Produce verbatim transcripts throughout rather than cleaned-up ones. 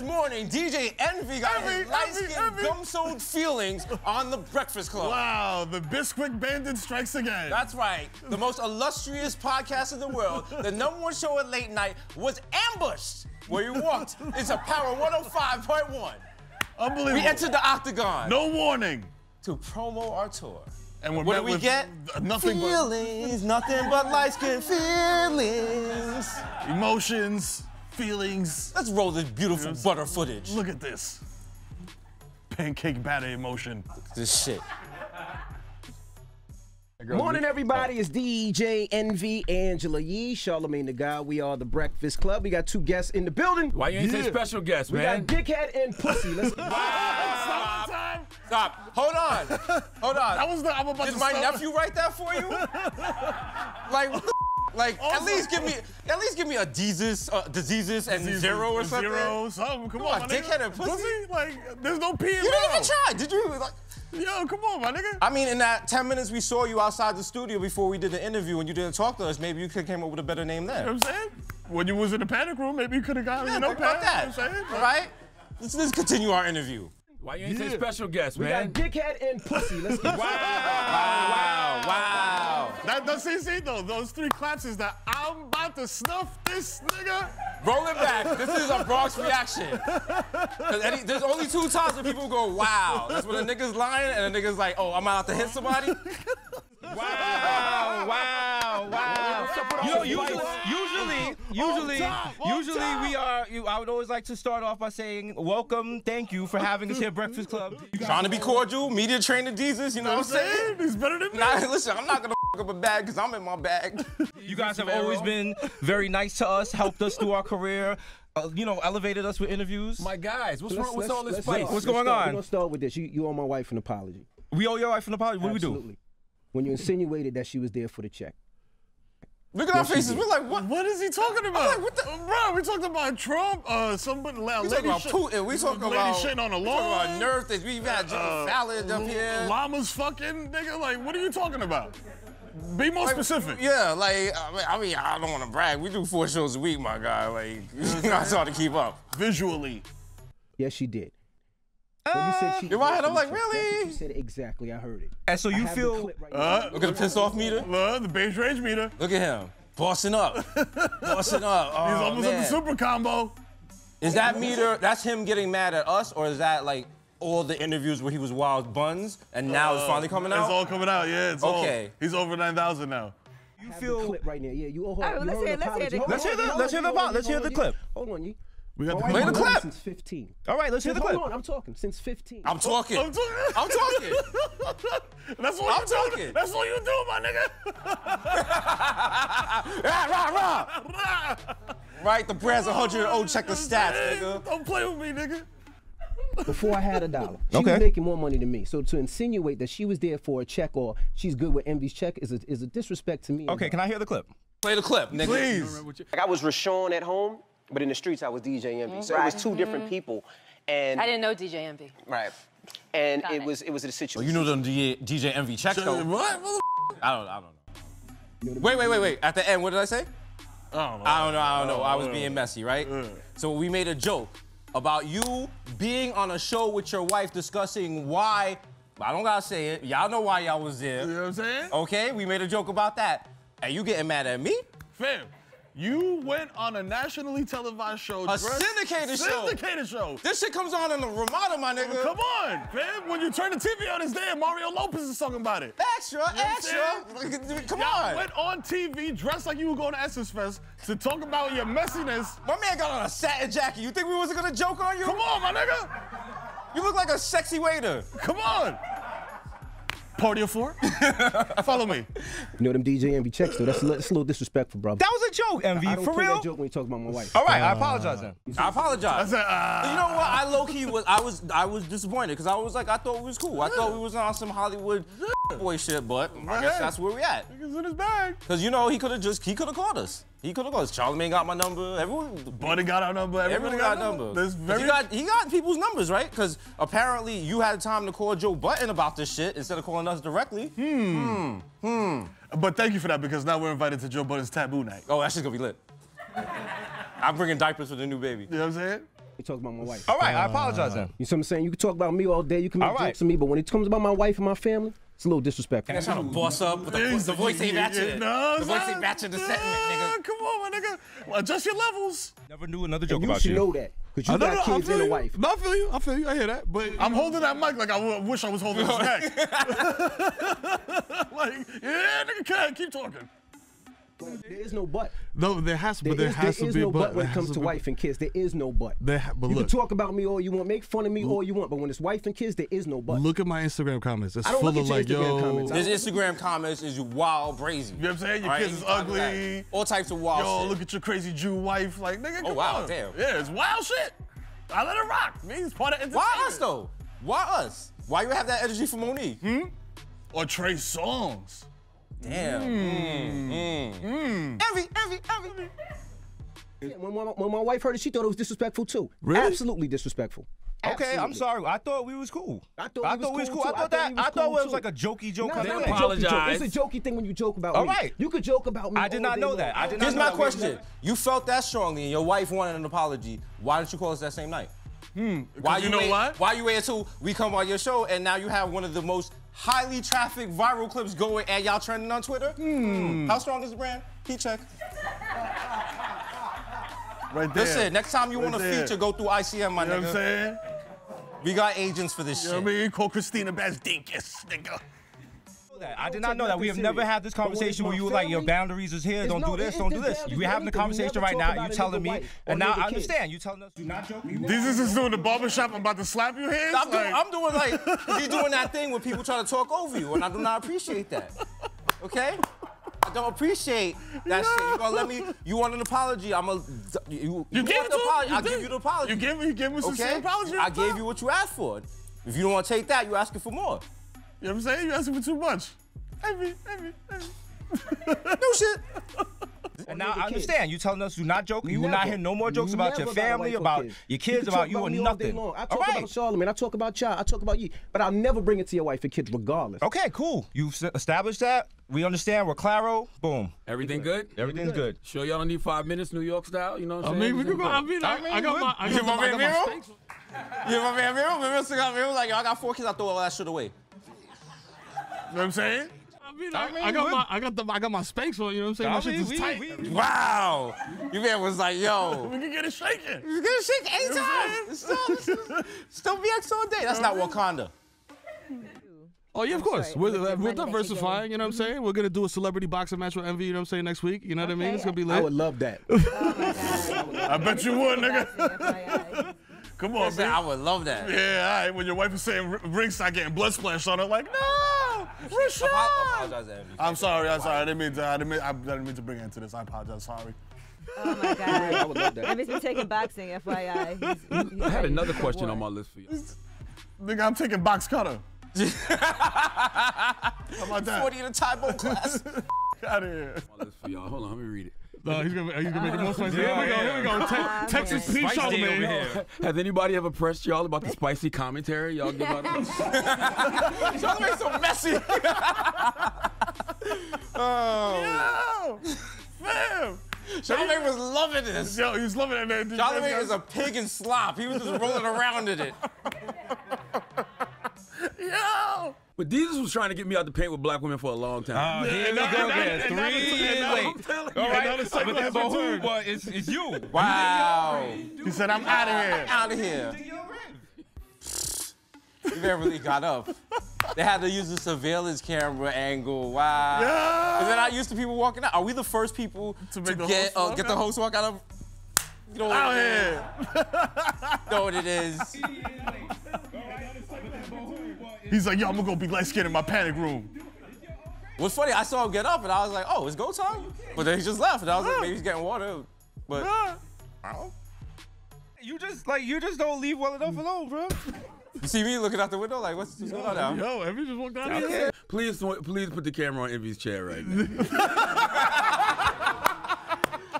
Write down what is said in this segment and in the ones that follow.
This morning, D J Envy got Envy, his light-skinned, gum-soled feelings on The Breakfast Club. Wow, the Bisquick Bandit strikes again. That's right. The most illustrious podcast in the world, the number one show at late night, was ambushed where you walked. It's a Power one oh five point one. Unbelievable. We entered the octagon. No warning. To promo our tour. And we're what do we get? Nothing feelings, but... nothing but light-skinned feelings. Emotions. Feelings. Let's roll this beautiful yes. butter footage. Look at this. Pancake batter emotion. This shit. Morning, everybody. It's D J Envy, Angela Yee, Charlamagne the God. We are The Breakfast Club. We got two guests in the building. Why you ain't yeah. say special guests, man? We got Dickhead and Pussy. Let's wow. Stop. Stop. Hold on. Hold on. That was the, I'm about Did to my stop. nephew write that for you? Like, what the Like also, at least give me at least give me a diseases, uh, diseases and diseases, zero or something. Zero, something. Come, come on, my Dickhead nigga. and pussy. pussy. Like there's no P in. You didn't even try. Did you? Like, yo, come on, my nigga. I mean, in that ten minutes we saw you outside the studio before we did the interview and you didn't talk to us, maybe you could have came up with a better name there. You know what I'm saying? When you was in the panic room, maybe you could have gotten yeah, you know about that. You know what I'm saying? All right. Let's let's continue our interview. Why you ain't yeah. say special guests, man? We got Dickhead and Pussy. Let's wow. wow, wow, wow. That, that, see, see, though, those three claps is that I'm about to snuff this nigga. Roll it back. This is a Bronx reaction. Any, there's only two times when people go, wow. That's when a nigga's lying and a nigga's like, oh, I'm about to hit somebody. Wow, wow, wow. Yo, usually, usually, usually, usually we are, you, I would always like to start off by saying, welcome, thank you for having us here at Breakfast Club. Trying to be cordial, media trainer Jesus, you know what I'm saying? He's better than me. Nah, listen, I'm not gonna f*** up a bag because I'm in my bag. You guys have always been very nice to us, helped us through our career. Uh, you know, elevated us with interviews. My guys, what's wrong with all this fight? What's going on? We're gonna start with this. You, you owe my wife an apology. We owe your wife an apology? What do we do? Absolutely. When you insinuated that she was there for the check. Look at yes, our faces. We're like, what? What is he talking about? I'm like, what the? Bro, we talking about Trump, uh, somebody, we lady talking about Putin. We talking lady about shitting on the lawn. We talking about nerve things. We even had Jimmy uh, Fallon up here. Llamas fucking, nigga. Like, what are you talking about? Be more like, specific. Yeah, like, I mean, I don't want to brag. We do four shows a week, my guy. Like, it's not hard to keep up. Visually. Yes, she did. When you said she in my head, I'm like, really? You said exactly, I heard it. And so you feel, right uh, look at the piss off meter. Uh, the base range meter. Look at him, bossing up, bossing up. Oh, he's almost at the super combo. Is that meter, that's him getting mad at us, or is that like all the interviews where he was wild buns and now uh, it's finally coming out? It's all coming out, yeah, it's okay. All, he's over nine thousand now. You feel clip right now, yeah, you owe her, all right, let's hear, let's hear the, let's hear the, let's hear the, let's hear the clip. Hold on, you. We got right, the clip. Since fifteen. All right, let's hear the clip. Hold on, I'm talking. Since fifteen. I'm talking. I'm talking. I'm talking. That's all I'm talking. Doing. That's all you do, my nigga. Rah, rah, rah. Right, the brand's a hundred and oh. Check the stats, nigga. Don't play with me, nigga. Before I had a dollar, she okay. was making more money than me. So to insinuate that she was there for a check or she's good with Envy's check is a, is a disrespect to me. Okay, can I hear the clip? Play the clip, nigga. Please. Like I was Rashawn at home. But in the streets, I was D J Envy. Mm, so right. it was two different mm-hmm. people, and I didn't know D J Envy. Right, and it, it was it was a situation. Well, you know them D J Envy checks though. What? What the f I don't I don't know. Wait wait wait wait. At the end, what did I say? I don't know. I don't know. I don't know. I was being messy, right? Yeah. So we made a joke about you being on a show with your wife discussing why. I don't gotta say it. Y'all know why y'all was there. You know what I'm saying? Okay, we made a joke about that, and you getting mad at me? Fam. You went on a nationally televised show. A syndicated show. Syndicated show. This shit comes on in the Ramada, my nigga. Come on, man. When you turn the T V on, it's there. Mario Lopez is talking about it. Extra, extra. Come on. You went on T V dressed like you were going to Essence Fest to talk about your messiness. My man got on a satin jacket. You think we wasn't going to joke on you? Come on, my nigga. You look like a sexy waiter. Come on. Party of four? Follow me. You know them D J Envy checks though. That's a, that's a little disrespectful, bro. That was a joke, Envy. I, I don't for play real. That joke when you talk about my wife. All right, uh, I apologize then. I apologize. I said, uh, you know what? I low key was I was I was disappointed because I was like I thought we was cool. I yeah. thought we was on some Hollywood yeah. boy shit, but right. I guess that's where we at. He's in his bag. Because you know he could have just he could have called us. He could have called us. Charlamagne got my number. Everyone. Budden got our number. Everyone got, got number. This very... he got he got people's numbers right because apparently you had time to call Joe Budden about this shit instead of calling us directly. Hmm. Hmm. Hmm. But thank you for that because now we're invited to Joe Budden's Taboo Night. Oh, that shit's gonna be lit. I'm bringing diapers for the new baby. You know what I'm saying? can talk about my wife. All right, uh, I apologize then. You see what I'm saying? You can talk about me all day, you can make all jokes right. to me, but when it comes about my wife and my family, it's a little disrespectful. And I try to boss up, but the, voice, the voice ain't matching it. No, the voice ain't matching the no, sentiment, nigga. Come on, my nigga. Well, adjust your levels. Never knew another joke about you. You should know that. Because you I got know, kids and a wife. No, I feel you. I feel you. I hear that. But I'm holding that mic like I wish I was holding this back. Like, yeah, nigga, can keep talking. There is no but. No, there has to be. There, there, has, there has to be no but, but when it comes to wife and kids. There is no but. There, but you look, can talk about me all you want, make fun of me look, all you want, but when it's wife and kids, there is no but. Look at my Instagram comments. It's I don't full look at of your like, Instagram yo. Comments. This Instagram comments is wild, brazy. You know what I'm saying? Your right? kids is ugly. All types of wild. Yo, shit. Look at your crazy Jew wife, like nigga. Oh wow, on. Damn. Yeah, it's wild shit. I let it rock. Me, it's part of entertainment. Why us though? Why us? Why you have that energy for Monique? Hmm? Or Trey Songz? Damn. Mm. Mm. Mm. Envy, envy, envy. Yeah, when, my, when my wife heard it, she thought it was disrespectful too. Really? Absolutely disrespectful. Absolutely. Okay, I'm sorry. I thought we was cool. I thought, I thought we was cool. I thought that. I thought, that, I thought cool it was like a jokey joke. Nah, it's, apologize. Jokey joke. It's a jokey thing when you joke about all me. All right. You could joke about me. I did not know that. I did not Here's know my that question. You felt that strongly, and your wife wanted an apology. Why didn't you call us that same night? Hmm. Why you, you know wait, why? Why you wait until we come on your show, and now you have one of the most highly trafficked viral clips going and y'all trending on Twitter? Hmm. How strong is the brand? Heat check. Right there. Listen, next time you right want a feature, go through I C M, my you nigga. You know what I'm saying? We got agents for this you shit. You know what I mean? Call Christina Bazdinkus, nigga. I did not know that. We have never had this conversation where you were like, your boundaries is here, don't do this, don't do this. We're having the conversation right now, you're telling me, and now I understand. You're telling us, do not joke. This is just doing the barbershop, I'm about to slap your hands? I'm doing, I'm doing like, you're doing that thing where people try to talk over you, and I do not appreciate that, okay? I don't appreciate that shit. You're gonna let me, you want an apology, I'm a, you, you give an apology, I'll give you the apology. You gave me, you gave me sincere apology. I gave you what you asked for. If you don't want to take that, you're asking for more. You know what I'm saying? You're asking for too much. Every, every, every. No shit. And now I understand. You're telling us do not joke. You never, will not hear no more jokes about your family, about, about your kids, you about you, about or nothing. All I talk all right. about Charlamagne. I talk about y'all. I talk about you. But I'll never bring it to your wife and kids regardless. Okay, cool. You've established that. We understand. We're claro. Boom. Everything good? Everything's good. good. Sure, y'all don't need five minutes, New York style. You know what I'm saying? I mean, we can go. I mean, I, I, mean, I got good. my, I got my, my steaks. You know what I mean? I mean, like, I got four kids. I throw all that shit away. You know what I'm saying? I mean, I, I, mean, I got my, I got the, I got my spanks on. You know what I'm saying? My shit's tight. We, we, wow, your man was like, "Yo, we can get it shaken. We can get it shaken eight times. Still B X all day. That's not Wakanda." Oh yeah, of course. We're, we're, we're diversifying. You know what I'm saying? We're gonna do a celebrity boxing match with Envy. You know what I'm saying? Next week. You know what okay, I mean? It's gonna be lit. I would love that. Oh my God, I, would love I bet you would, nigga. Come on, man. I would love that. Yeah, all right. When your wife is saying ringside getting blood splashed on her, like no. Rashad! I apologize to Envy. I'm sorry, I'm sorry. I didn't mean to, I didn't mean, I didn't mean to bring into this. I apologize, sorry. Oh my God. I would love that. Envy's been taking boxing, F Y I. He's, he's, I had another question on my list for you. Nigga, I'm taking box cutter. How about that? forty in a Taboo class. Out of here. My list for y'all. Hold on, let me read it. No, he's gonna, he's gonna make the most spicy. Yeah, here we go, here we go. Te uh, Texas Pete Charlamagne. Has anybody ever pressed y'all about the spicy commentary? Y'all give out Charlamagne's so messy. Oh. Yo, man. Charlamagne was loving this. Yo, he was loving it, man. Charlamagne is a pig in slop. He was just rolling around in it. Yo. But Desus was trying to get me out the paint with black women for a long time. Oh, here and we go again. Three years late. All right. But, but, but who? But it's, it's you. Wow. He said, I'm out of here. I'm out of here. You never really got up. They had to use the surveillance camera angle. Wow. Yeah. Is that not used to people walking out? Are we the first people to, to the get, uh, get the host walk out of? You know out here. You know what it is. He's like, yo, I'm gonna be light skinned in my panic room. What's funny, I saw him get up and I was like, oh, it's go time? But then he just left and I was like, maybe he's getting water. But, I don't. You just, like, you just don't leave well enough alone, bro. You see me looking out the window like, what's going on now? Yo, Envy just walked out of here. Please, please put the camera on Envy's chair right now.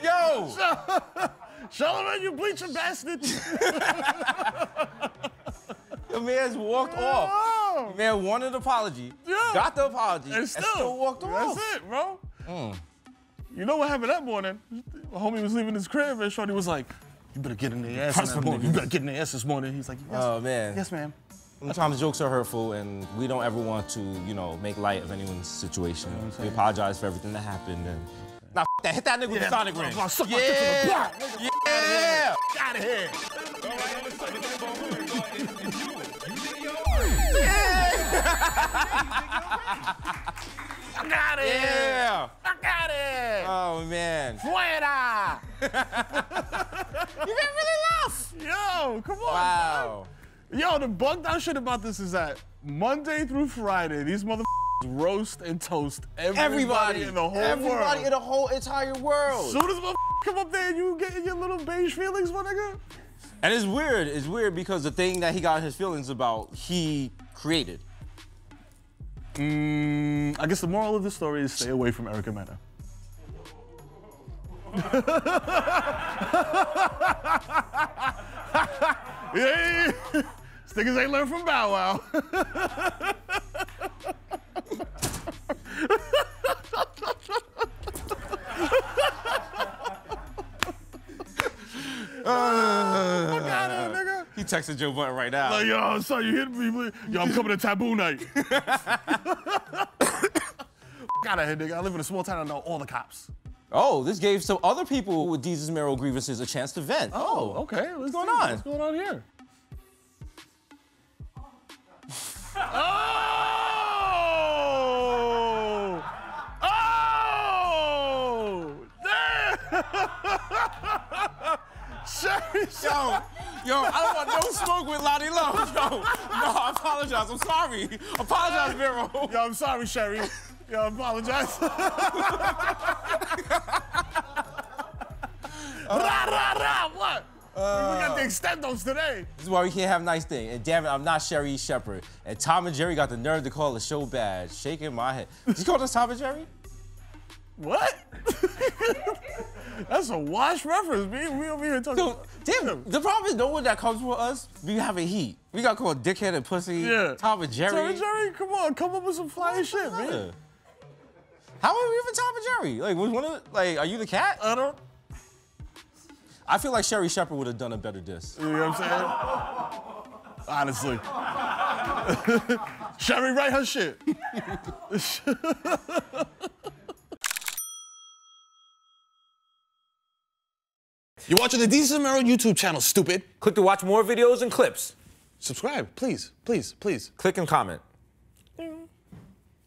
Yo! Charlamagne, you bleaching bastard! The man's walked yeah. off. The man wanted an apology, yeah. got the apology, and still, and still walked off. That's it, bro. Mm. You know what happened that morning? My homie was leaving his crib and shorty was like, you better get in their ass this morning. You better get in their ass this morning. He's like, yes, oh, man. Yes, ma'am. Sometimes jokes are hurtful, and we don't ever want to, you know, make light of anyone's situation. You know we apologize for everything that happened. And nah, f that. Hit that nigga yeah. with the sonic ring. Yeah. Suck my dick to the block. Yeah. Yeah. Out of here. I got it. Yeah. I got it. Oh man. Fuera. You got really lost. Yo, come on. Wow. Man. Yo, the bugged out shit about this is that Monday through Friday, these motherfuckers roast and toast everybody, everybody in the whole everybody world. Everybody in the whole entire world. Soon as motherfuckers come up there and you getting your little beige feelings, my nigga. And it's weird. It's weird because the thing that he got his feelings about, he created. Mm, I guess the moral of the story is stay away from Erica Mena. Yeah, stickers ain't learned from Bow Wow. uh, Look at it, nigga. He texted Joe Budden right now. Like, yo, I saw you hit me. Yo, I'm coming to Taboo Night. Got out of here, nigga. I live in a small town. I know all the cops. Oh, this gave some other people with Desus Mero grievances a chance to vent. Oh, oh okay. What's, what's going on? What's going on here? Oh! Oh! Damn! Sherri Shepherd. Yo, yo, I don't want no smoke with Lottie Love. Yo, no, I apologize. I'm sorry. Apologize, Mero. Yo, I'm sorry, Sherri. Yo, I apologize. uh, ra, ra, ra, what? Uh, we got the extendos today. This is why we can't have nice things. And damn it, I'm not Sherri Shepherd. And Tom and Jerry got the nerve to call the show bad. Shaking my head. Did you call us Tom and Jerry? What? That's a wash reference, man. We over here talking. Dude, damn, damn, the problem is no one that comes with us, we have a heat. We got called dickhead and pussy. Yeah. Tom and Jerry. Tom and Jerry, come on, come up with some fly shit, man. Matter? How are we even Tom and Jerry? Like, was one of the, like, are you the cat? I don't. I feel like Sherri Shepherd would have done a better diss. You know what I'm saying? Honestly. Sherri, write her shit. You're watching the Desus Mero YouTube channel, stupid. Click to watch more videos and clips. Subscribe, please, please, please. Click and comment.